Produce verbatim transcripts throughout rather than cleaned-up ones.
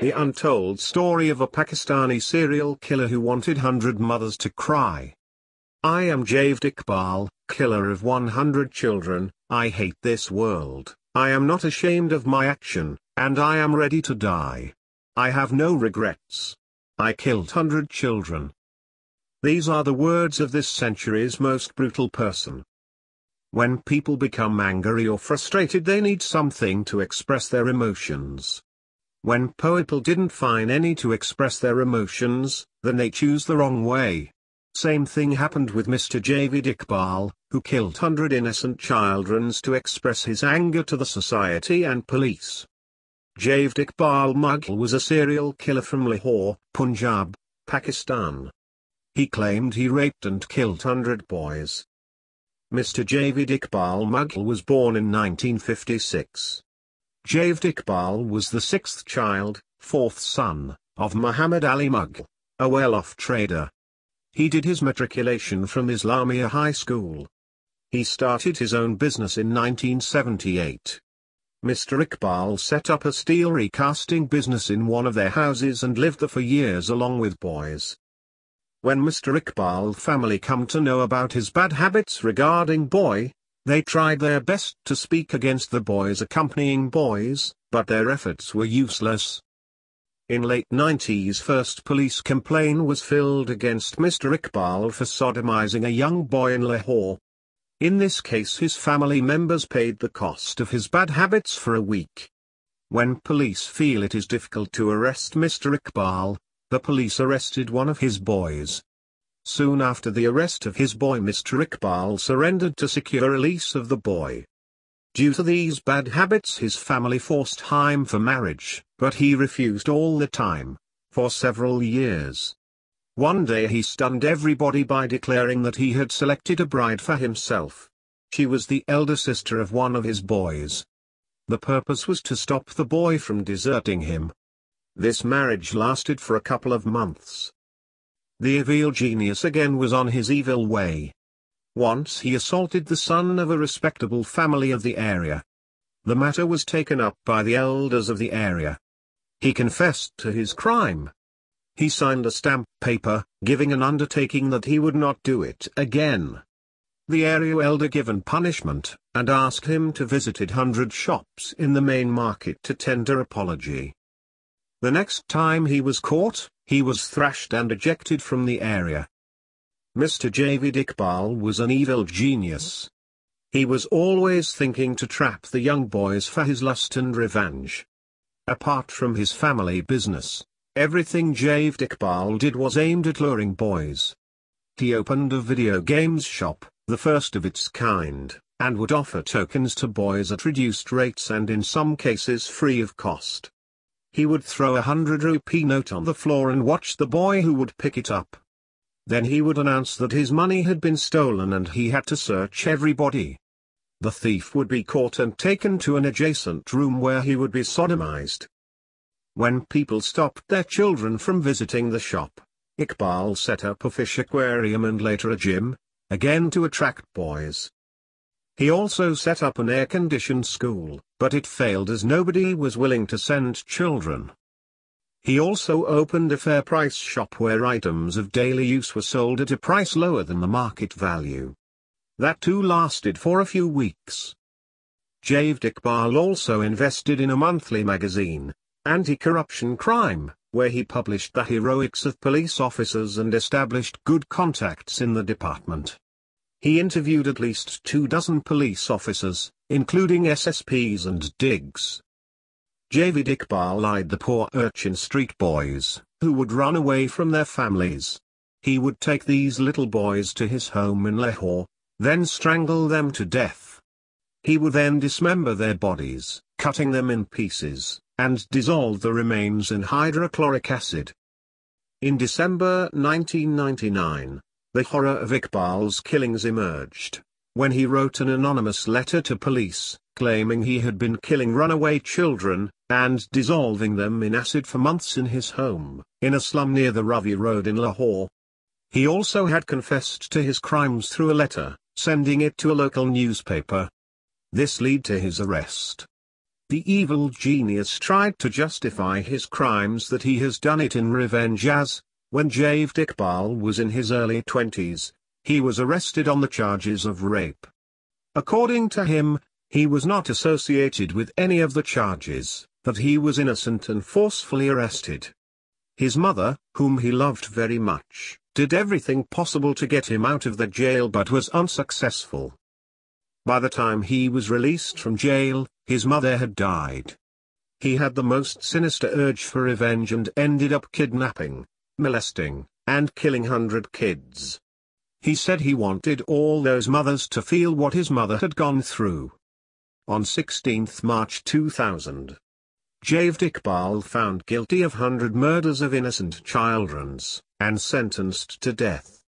The untold story of a Pakistani serial killer who wanted one hundred mothers to cry. I am Javed Iqbal, killer of one hundred children. I hate this world, I am not ashamed of my action, and I am ready to die. I have no regrets. I killed one hundred children. These are the words of this century's most brutal person. When people become angry or frustrated, they need something to express their emotions. When people didn't find any to express their emotions, then they choose the wrong way. Same thing happened with Mister Javed Iqbal, who killed one hundred innocent children to express his anger to the society and police. Javed Iqbal Mughal was a serial killer from Lahore, Punjab, Pakistan. He claimed he raped and killed one hundred boys. Mister Javed Iqbal Mughal was born in nineteen fifty-six. Javed Iqbal was the sixth child, fourth son, of Muhammad Ali Mughal, a well-off trader. He did his matriculation from Islamiyah High School. He started his own business in nineteen seventy-eight. Mister Iqbal set up a steel recasting business in one of their houses and lived there for years along with boys. When Mister Iqbal family come to know about his bad habits regarding boy, they tried their best to speak against the boys accompanying boys, but their efforts were useless. In late nineties, first police complaint was filed against Mister Iqbal for sodomizing a young boy in Lahore. In this case, his family members paid the cost of his bad habits for a week. When police feel it is difficult to arrest Mister Iqbal, the police arrested one of his boys. Soon after the arrest of his boy, Mister Iqbal surrendered to secure release of the boy. Due to these bad habits, his family forced him for marriage, but he refused all the time, for several years. One day he stunned everybody by declaring that he had selected a bride for himself. She was the elder sister of one of his boys. The purpose was to stop the boy from deserting him. This marriage lasted for a couple of months. The evil genius again was on his evil way. Once he assaulted the son of a respectable family of the area. The matter was taken up by the elders of the area. He confessed to his crime. He signed a stamp paper, giving an undertaking that he would not do it again. The area elder given punishment, and asked him to visit one hundred shops in the main market to tender apology. The next time he was caught, he was thrashed and ejected from the area. Mister Javed Iqbal was an evil genius. He was always thinking to trap the young boys for his lust and revenge. Apart from his family business, everything Javed Iqbal did was aimed at luring boys. He opened a video games shop, the first of its kind, and would offer tokens to boys at reduced rates and in some cases free of cost. He would throw a hundred rupee note on the floor and watch the boy who would pick it up. Then he would announce that his money had been stolen and he had to search everybody. The thief would be caught and taken to an adjacent room where he would be sodomized. When people stopped their children from visiting the shop, Iqbal set up a fish aquarium and later a gym, again to attract boys. He also set up an air-conditioned school, but it failed as nobody was willing to send children. He also opened a fair-price shop where items of daily use were sold at a price lower than the market value. That too lasted for a few weeks. Javed Iqbal also invested in a monthly magazine, Anti-Corruption Crime, where he published the heroics of police officers and established good contacts in the department. He interviewed at least two dozen police officers, including S S Ps and digs. Javed Iqbal eyed the poor urchin street boys, who would run away from their families. He would take these little boys to his home in Lahore, then strangle them to death. He would then dismember their bodies, cutting them in pieces, and dissolve the remains in hydrochloric acid. In December nineteen ninety-nine, the horror of Iqbal's killings emerged, when he wrote an anonymous letter to police, claiming he had been killing runaway children, and dissolving them in acid for months in his home, in a slum near the Ravi Road in Lahore. He also had confessed to his crimes through a letter, sending it to a local newspaper. This led to his arrest. The evil genius tried to justify his crimes that he has done it in revenge, as, when Javed Iqbal was in his early twenties, he was arrested on the charges of rape. According to him, he was not associated with any of the charges, that he was innocent and forcefully arrested. His mother, whom he loved very much, did everything possible to get him out of the jail but was unsuccessful. By the time he was released from jail, his mother had died. He had the most sinister urge for revenge and ended up kidnapping, molesting, and killing hundred kids. He said he wanted all those mothers to feel what his mother had gone through. On sixteenth March two thousand, Javed Iqbal found guilty of hundred murders of innocent children, and sentenced to death.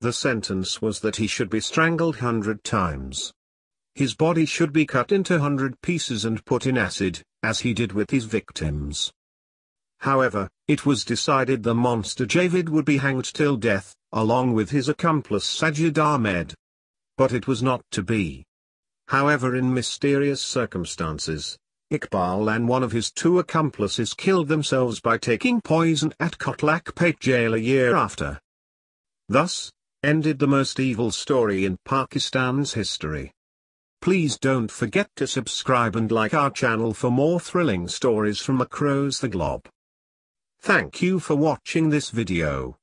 The sentence was that he should be strangled hundred times. His body should be cut into hundred pieces and put in acid, as he did with his victims. However, it was decided the monster Javed would be hanged till death, along with his accomplice Sajid Ahmed. But it was not to be. However, in mysterious circumstances, Iqbal and one of his two accomplices killed themselves by taking poison at Kot Lakhpat jail a year after. Thus ended the most evil story in Pakistan's history. Please don't forget to subscribe and like our channel for more thrilling stories from across the globe. Thank you for watching this video.